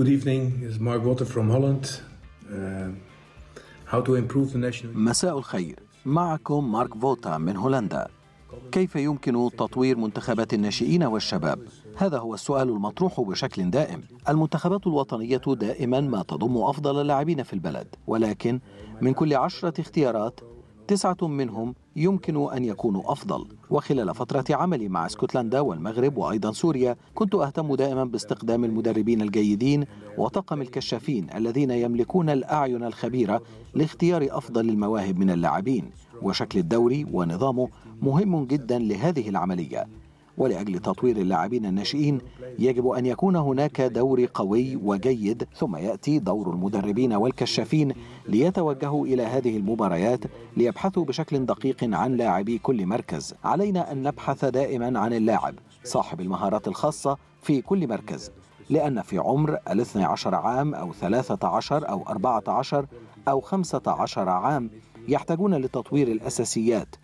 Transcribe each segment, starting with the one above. Good evening. It's Mark Fota from Holland. How to improve the national. مساء الخير. معكم مارك فوتا من هولندا. كيف يمكن تطوير منتخبات الناشئين والشباب؟ هذا هو السؤال المطروح بشكل دائم. المنتخبات الوطنية دائما ما تضم أفضل اللاعبين في البلد، ولكن من كل 10 اختيارات 9 منهم يمكن أن يكونوا أفضل. وخلال فترة عملي مع اسكتلندا والمغرب وأيضا سوريا، كنت أهتم دائما باستخدام المدربين الجيدين وطاقم الكشافين الذين يملكون الأعين الخبيرة لاختيار أفضل المواهب من اللاعبين. وشكل الدوري ونظامه مهم جدا لهذه العملية. ولأجل تطوير اللاعبين الناشئين يجب أن يكون هناك دوري قوي وجيد، ثم يأتي دور المدربين والكشافين ليتوجهوا إلى هذه المباريات ليبحثوا بشكل دقيق عن لاعبي كل مركز. علينا أن نبحث دائما عن اللاعب صاحب المهارات الخاصة في كل مركز، لأن في عمر 12 عام أو 13 أو 14 أو 15 عام يحتاجون لتطوير الأساسيات،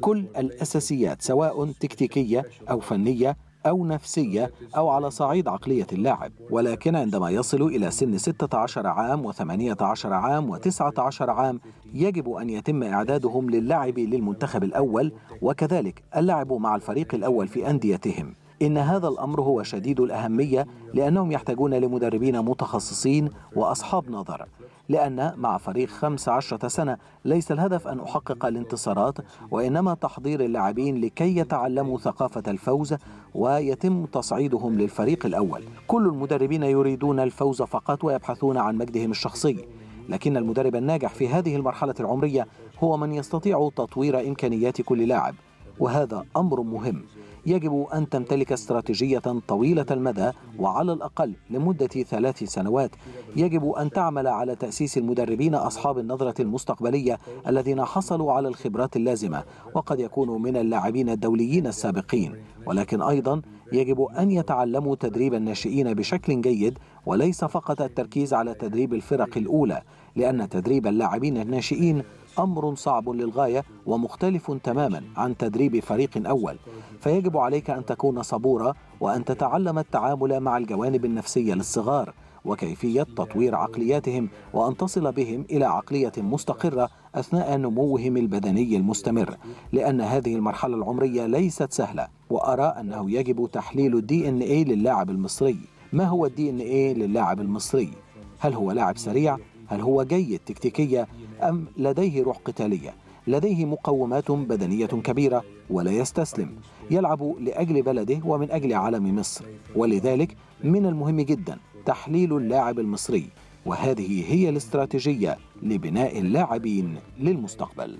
كل الأساسيات سواء تكتيكية أو فنية أو نفسية أو على صعيد عقلية اللاعب. ولكن عندما يصل إلى سن 16 عام و18 عام و19 عام يجب أن يتم إعدادهم للعب للمنتخب الأول، وكذلك اللعب مع الفريق الأول في أنديتهم. إن هذا الأمر هو شديد الأهمية، لأنهم يحتاجون لمدربين متخصصين وأصحاب نظر، لأن مع فريق 15 سنة ليس الهدف أن أحقق الانتصارات، وإنما تحضير اللاعبين لكي يتعلموا ثقافة الفوز ويتم تصعيدهم للفريق الأول. كل المدربين يريدون الفوز فقط ويبحثون عن مجدهم الشخصي، لكن المدرب الناجح في هذه المرحلة العمرية هو من يستطيع تطوير إمكانيات كل لاعب، وهذا أمر مهم. يجب أن تمتلك استراتيجية طويلة المدى، وعلى الأقل لمدة 3 سنوات يجب أن تعمل على تأسيس المدربين أصحاب النظرة المستقبلية الذين حصلوا على الخبرات اللازمة وقد يكونوا من اللاعبين الدوليين السابقين. ولكن أيضا يجب أن يتعلموا تدريب الناشئين بشكل جيد، وليس فقط التركيز على تدريب الفرق الأولى، لأن تدريب اللاعبين الناشئين أمر صعب للغاية ومختلف تماما عن تدريب فريق أول. فيجب عليك أن تكون صبورة وأن تتعلم التعامل مع الجوانب النفسية للصغار وكيفية تطوير عقلياتهم، وأن تصل بهم إلى عقلية مستقرة أثناء نموهم البدني المستمر، لأن هذه المرحلة العمرية ليست سهلة. وأرى أنه يجب تحليل الDNA للاعب المصري. ما هو الDNA للاعب المصري؟ هل هو لاعب سريع؟ هل هو جيد تكتيكيا؟ أم لديه روح قتالية؟ لديه مقومات بدنية كبيرة ولا يستسلم، يلعب لأجل بلده ومن أجل علم مصر. ولذلك من المهم جدا تحليل اللاعب المصري، وهذه هي الاستراتيجية لبناء اللاعبين للمستقبل.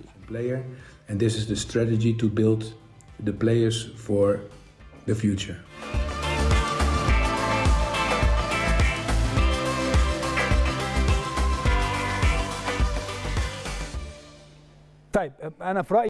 طيب أنا في رأيي